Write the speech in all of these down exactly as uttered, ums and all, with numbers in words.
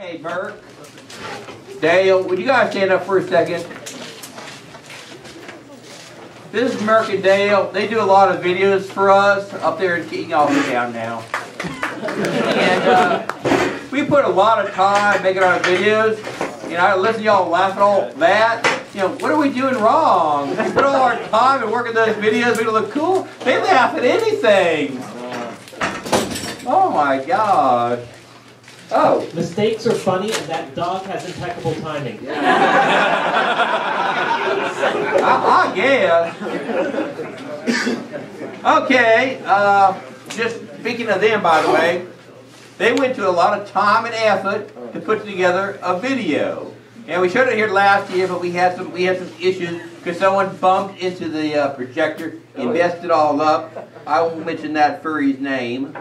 Hey, Merck, Dale, would you guys stand up for a second? This is Merck and Dale. They do a lot of videos for us up there in King Alton down now. And uh, we put a lot of time making our videes. You know, I listen to y'all laugh at all that. You know, what are we doing wrong? We put all our time and work in those videos, we look cool. They laugh at anything. Oh my God. Oh. Mistakes are funny, and that dog has impeccable timing. I, I guess. Okay, uh, just speaking of them, by the way, they went to a lot of time and effort to put together a video. And we showed it here last year, but we had some we had some issues because someone bumped into the uh, projector and messed it all up. I won't mention that furry's name.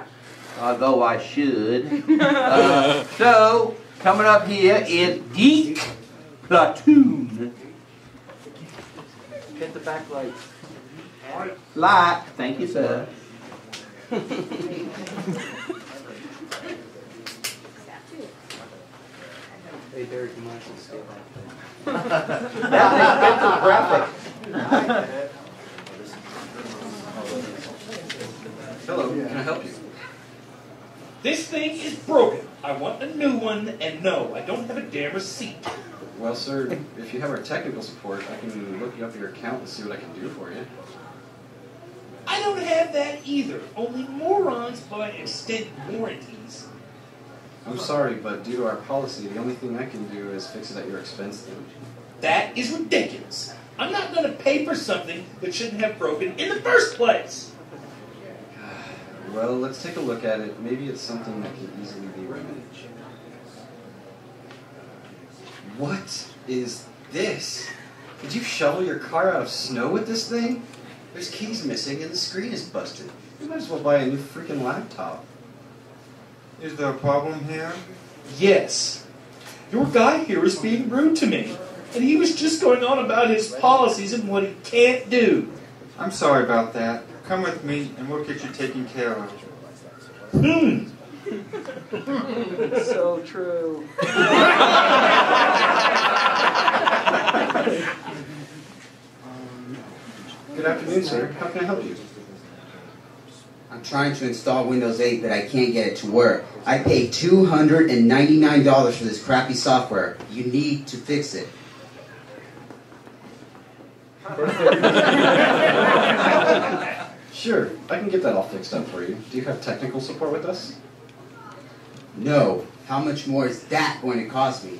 Although I should. Uh, so, coming up here is Geek Platoon. Get the back light. Light. Thank you, sir. Hey, Derek, you might as well that. That's an expensive graphic. Hello, can I help you? This thing is broken. I want a new one, and no, I don't have a damn receipt. Well, sir, if you have our technical support, I can look you up your account and see what I can do for you. I don't have that either. Only morons buy extended warranties. I'm sorry, but due to our policy, the only thing I can do is fix it at your expense. Then. That is ridiculous. I'm not going to pay for something that shouldn't have broken in the first place. Well, let's take a look at it. Maybe it's something that can easily be remedied. What is this? Did you shovel your car out of snow with this thing? There's keys missing and the screen is busted. You might as well buy a new freaking laptop. Is there a problem here? Yes. Your guy here is being rude to me. And he was just going on about his policies and what he can't do. I'm sorry about that. Come with me, and we'll get you taken care of. Hmm. It's so true. um, Good afternoon, sir. How can I help you? I'm trying to install Windows eight, but I can't get it to work. I paid two hundred ninety-nine dollars for this crappy software. You need to fix it. Sure, I can get that all fixed up for you. Do you have technical support with us? No. How much more is that going to cost me?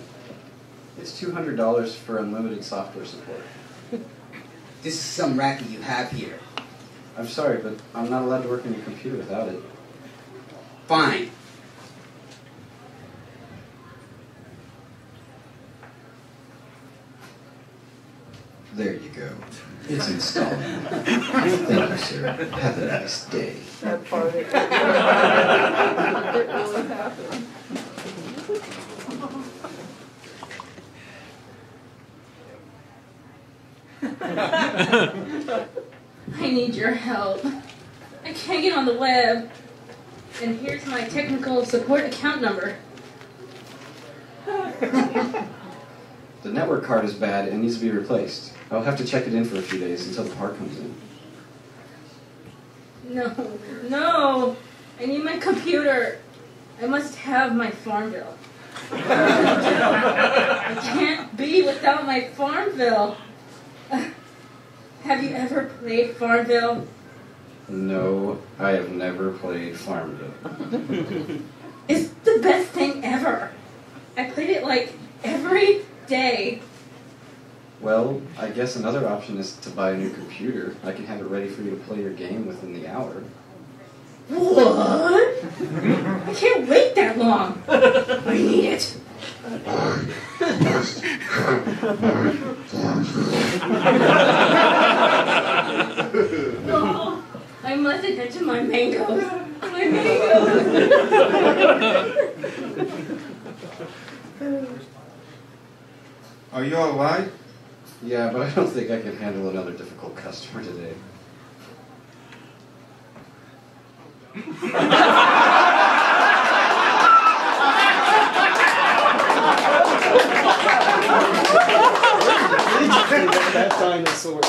It's two hundred dollars for unlimited software support. This is some racket you have here. I'm sorry, but I'm not allowed to work on your computer without it. Fine. There you go. It's installed. Thank you, sir. Have a nice day. That part. It really happened. I need your help. I can't get on the web. And here's my technical support account number. The network card is bad and needs to be replaced. I'll have to check it in for a few days until the part comes in. No, no! I need my computer. I must have my Farmville. I can't be without my Farmville. Uh, have you ever played Farmville? No, I have never played Farmville. It's the best thing ever. I played it like every day. Well, I guess another option is to buy a new computer. I can have it ready for you to play your game within the hour. What? I can't wait that long. I need it. Oh, I must attend to my mangoes. My mangoes. Are you alright? Yeah, but I don't think I can handle another difficult customer today. sword.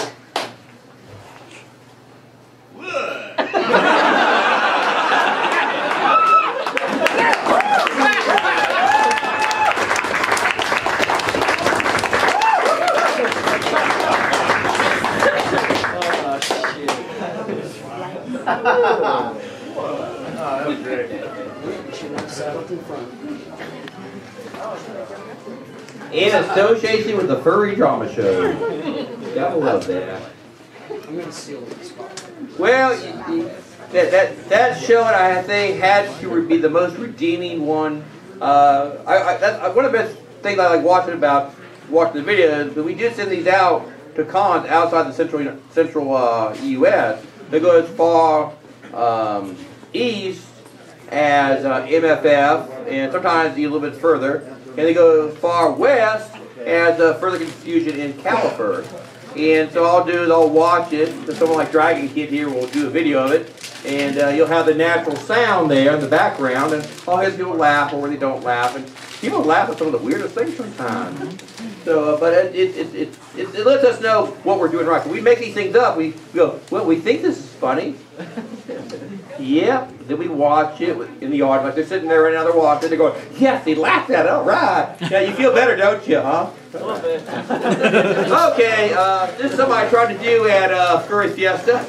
In association with the Furry Drama Show. Gotta love that. I'm gonna steal this spot. Well, that that that show, I think, had to be the most redeeming one. Uh, I, I that's one of the best things I like watching about watching the videos. But we did send these out to cons outside the central central uh, U S They go as far um, east as uh, M F F, and sometimes a little bit further. And they go far west as uh, Further Confusion in Califur. And so I'll do is I'll watch it. So someone like Dragon Kid here will do a video of it. And uh, you'll have the natural sound there in the background. And all his people laugh or they don't laugh. And people laugh at some of the weirdest things sometimes. So, uh, but it it, it, it it lets us know what we're doing right. When we make these things up, we go, well, we think this is funny. Yep. Then we watch it in the audience. Like they're sitting there right now, they're watching. They're going, yes, they laughed at it. All right. Yeah, you feel better, don't you, huh? A little bit. Okay. Uh, this is something I tried to do at uh, Furry Fiesta,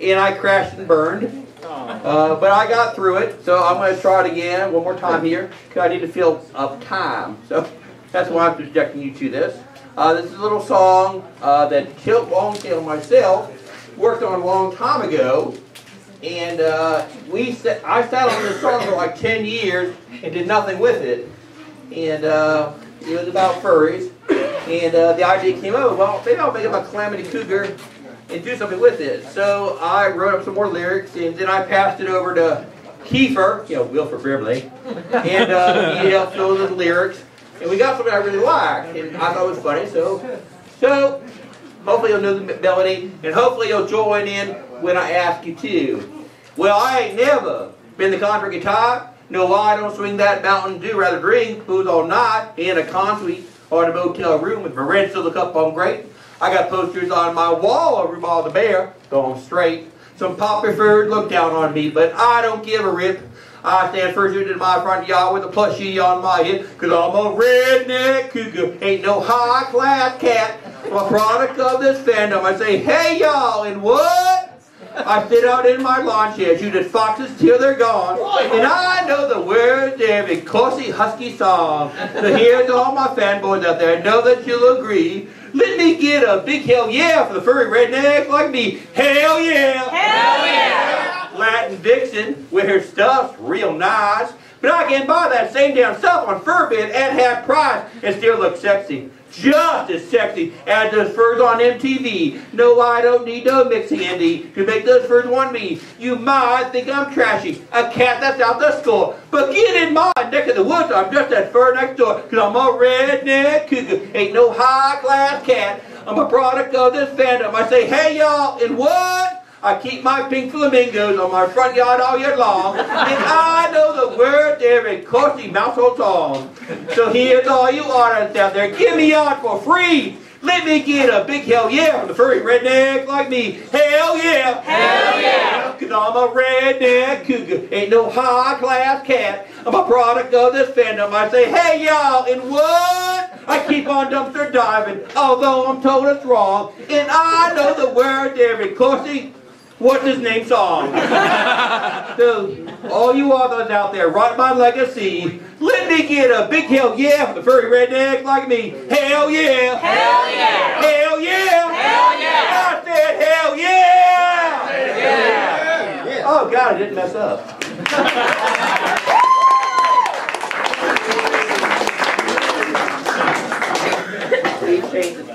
and I crashed and burned. Uh, but I got through it, so I'm going to try it again one more time here, because I need to fill up time. So that's why I'm subjecting you to this. Uh, this is a little song uh, that Kilt Longtail and myself worked on a long time ago. And uh, we sat, I sat on this song for like ten years and did nothing with it. And uh, it was about furries. And uh, the idea came over, well, maybe I'll make it about Calamity Cougar and do something with it. So I wrote up some more lyrics, and then I passed it over to Kiefer, you know, Wilford Brimley. And uh, he helped fill the lyrics. And we got something I really liked, and I thought it was funny. So, so hopefully you'll know the melody, and hopefully you'll join in when I ask you to. Well, I ain't never been the contra guitar. No, I don't swing that Mountain Dew. Rather drink booze all night in a con suite or in a motel room with my red silver cup on great. I got posters on my wall of Rhubarb the Bear going straight. Some poppy furred look down on me, but I don't give a rip. I stand first in my front yard with a plushie on my hip, cause I'm a redneck cougar, ain't no high class cat. I'm a product of this fandom. I say, hey y'all, and what? I sit out in my lawn chair, shoot at foxes till they're gone, and I know the words to every Corsi husky song. So here's all my fanboys out there, I know that you'll agree. Let me get a big hell yeah for the furry redneck like me. Hell yeah! Hell yeah! Latin Vixen wears stuff real nice, but I can buy that same damn stuff on Furbid at half price and still look sexy. Just as sexy as those furs on M T V. No, I don't need no mixing indie to make those furs want me. You might think I'm trashy, a cat that's out the score, but get in my neck of the woods, I'm just that fur next door, cause I'm a redneck cougar, ain't no high class cat. I'm a product of this fandom. I say, hey y'all, and what? I keep my pink flamingos on my front yard all year long, and I know the word to every Corsi household song. So here's all you artists out there, give me out for free. Let me get a big hell yeah from the furry redneck like me. Hell yeah! Hell yeah! Cause I'm a redneck cougar, ain't no high class cat. I'm a product of this fandom. I say, hey y'all, and what? I keep on dumpster diving, although I'm told it's wrong, and I know the word to every Corsi. What's his name song? So, all you authors out there, write my legacy. Let me get a big hell yeah for the furry redneck like me. Hell yeah! Hell yeah! Hell yeah! Hell yeah! I said hell yeah! Hell yeah! Yeah. Oh God, I didn't mess up. Please change it.